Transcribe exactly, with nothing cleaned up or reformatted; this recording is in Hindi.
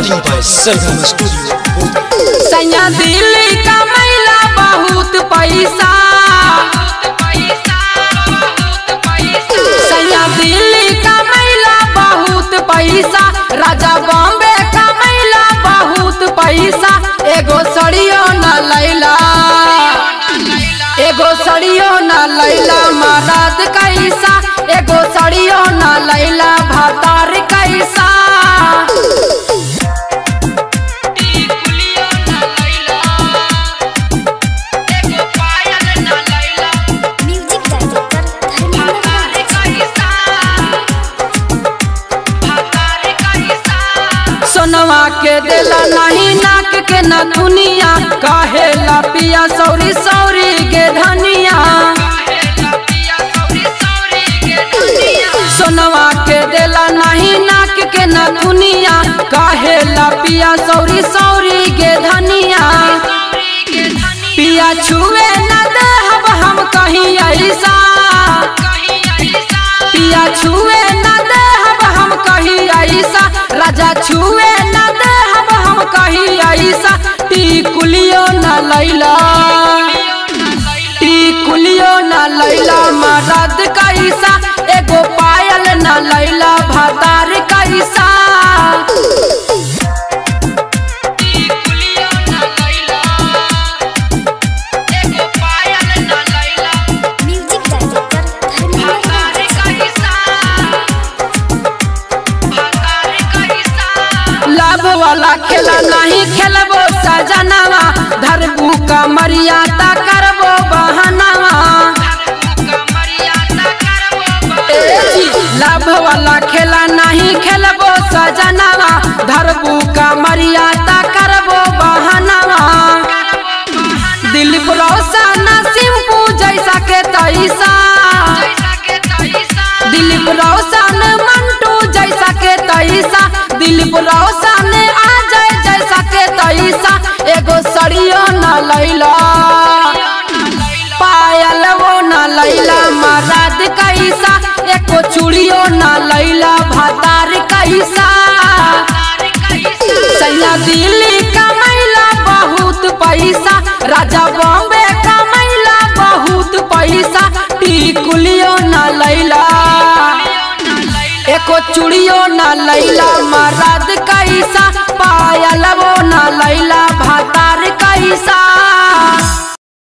Recording by Sargam studio. सैया दिल्ली का महिला बहुत पैसा, सैया दिल्ली का महिला बहुत पैसा, राजा बॉम्बे का महिला बहुत पैसा, एगो सड़ियो न लैला, एगो सड़ियो न लैला महाराज कैसा, एगो सड़ियो न लैला भातार कैसा। सोनवा के दिला नहीं नाक के नथुनिया, काहे ला पिया सौरी सौरी गे धनिया, सोनवा के दिला नहीं नाक के नथुनिया, काहे ला पिया सौरी सौरी गे धनिया, पिया छुए न देहब हम कहीं ऐसा, पिया छुए न देहब हम कहीं ऐसा, राजा छुए न देहब हम कहीं ऐसा, टिकुलियो न लैला, टिकुलियो न लैला मरद कैसा, एगो पायल न लैला भातार कैसा। वाला खेला नहीं खेलबो सजनवा, धरबू का मर्यादा करबो बहनवा, लाभ वाला खेला नहीं खेलबो सजनवा, धरबू का मर्यादा करबो बहनवा, दिल परोसा नसीम पू जैसा के तैसा, दिल परोसा ने मंटू जैसा के तैसा, दिल परोसा ने तैसा, एगो सड़ियो न लैला, पायल वो न लैला महाराज कैसा, एको चूड़ियो न लैला भातार कैसा। सैया दिल्ली का महिला बहुत पैसा, राजा बॉम्बे का महिला बहुत पैसा, टिकुलियो न लैला, एको चूड़ियो न लैला महाराज कैसा, पायल वो न लैला भातार कैसा।